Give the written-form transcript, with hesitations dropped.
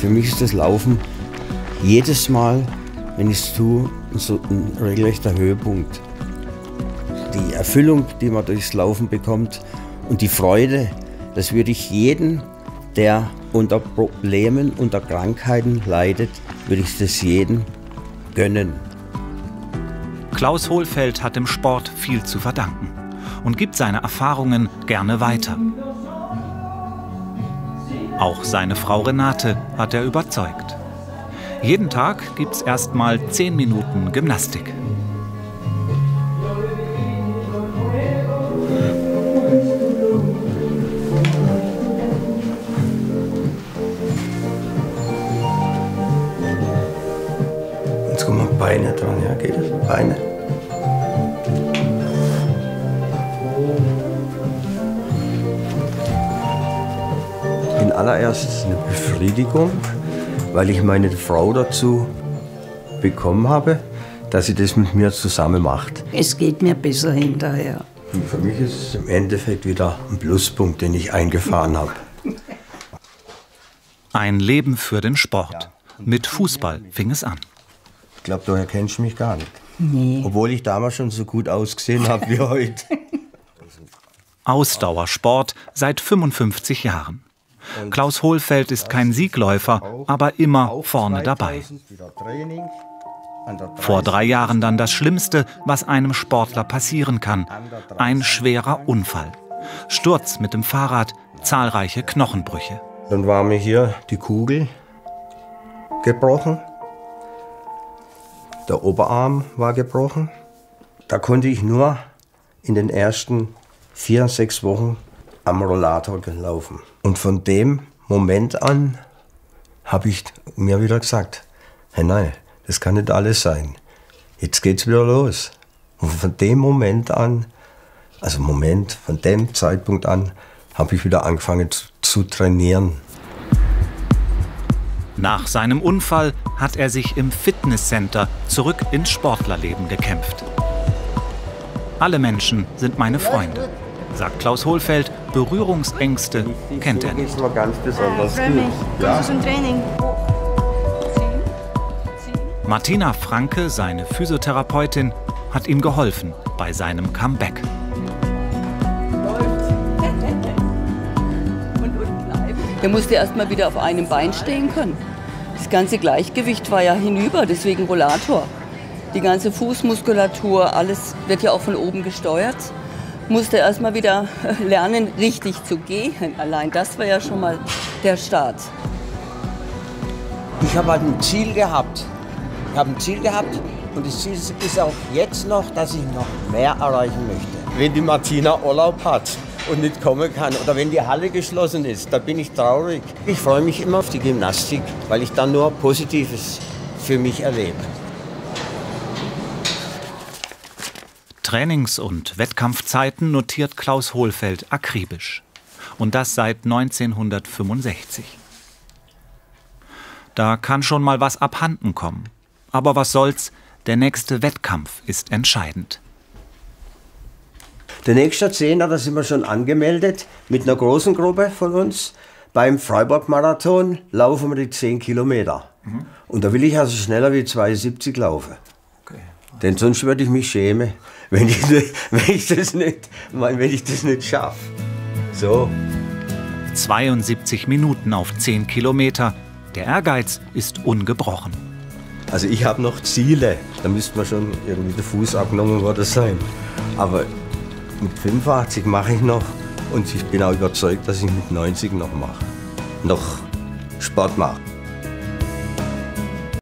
Für mich ist das Laufen jedes Mal, wenn ich es tue, so ein regelrechter Höhepunkt. Die Erfüllung, die man durchs Laufen bekommt und die Freude, das würde ich jedem, der unter Problemen, unter Krankheiten leidet, würde ich das jedem gönnen. Klaus Hohlfeld hat im Sport viel zu verdanken und gibt seine Erfahrungen gerne weiter. Auch seine Frau Renate hat er überzeugt. Jeden Tag gibt's erst mal 10 Minuten Gymnastik. Jetzt kommen wir Beine dran, ja, geht das? Beine. In allererst eine Befriedigung, weil ich meine Frau dazu bekommen habe, dass sie das mit mir zusammen macht. Es geht mir besser hinterher. Und für mich ist es im Endeffekt wieder ein Pluspunkt, den ich eingefahren habe. Ein Leben für den Sport. Mit Fußball fing es an. Ich glaube, du erkennst mich gar nicht. Nee. Obwohl ich damals schon so gut ausgesehen habe wie heute. Ausdauersport seit 55 Jahren. Klaus Hohlfeld ist kein Siegläufer, aber immer vorne dabei. Vor 3 Jahren dann das Schlimmste, was einem Sportler passieren kann. Ein schwerer Unfall. Sturz mit dem Fahrrad, zahlreiche Knochenbrüche. Dann war mir hier die Kugel gebrochen. Der Oberarm war gebrochen. Da konnte ich nur in den ersten 4, 6 Wochen am Rollator gelaufen. Und von dem Moment an habe ich mir wieder gesagt, hey, nein, das kann nicht alles sein. Jetzt geht's wieder los. Und von dem Moment an, von dem Zeitpunkt an, habe ich wieder angefangen zu trainieren. Nach seinem Unfall hat er sich im Fitnesscenter zurück ins Sportlerleben gekämpft. Alle Menschen sind meine Freunde, sagt Klaus Hohlfeld. Berührungsängste kennt er nicht. Ich freue mich. Kommst du zum Training? Martina Franke, seine Physiotherapeutin, hat ihm geholfen bei seinem Comeback. Er musste erst mal wieder auf einem Bein stehen können. Das ganze Gleichgewicht war ja hinüber, deswegen Rollator. Die ganze Fußmuskulatur, alles wird ja auch von oben gesteuert. Musste erst mal wieder lernen, richtig zu gehen. Allein das war ja schon mal der Start. Ich habe halt ein Ziel gehabt. Ich habe ein Ziel gehabt und das Ziel ist auch jetzt noch, dass ich noch mehr erreichen möchte. Wenn die Martina Urlaub hat und nicht kommen kann oder wenn die Halle geschlossen ist, da bin ich traurig. Ich freue mich immer auf die Gymnastik, weil ich dann nur Positives für mich erlebe. Trainings- und Wettkampfzeiten notiert Klaus Hohlfeld akribisch. Und das seit 1965. Da kann schon mal was abhanden kommen. Aber was soll's, der nächste Wettkampf ist entscheidend. Der nächste 10er, da sind wir schon angemeldet, mit einer großen Gruppe von uns. Beim Freiburg-Marathon laufen wir die 10 Kilometer. Und da will ich also schneller wie 72 laufen. Denn sonst würde ich mich schämen, wenn ich das nicht schaffe. So. 72 Minuten auf 10 Kilometer. Der Ehrgeiz ist ungebrochen. Also ich habe noch Ziele. Da müsste man schon irgendwie der Fuß abgenommen worden sein. Aber mit 85 mache ich noch. Und ich bin auch überzeugt, dass ich mit 90 noch Sport mache.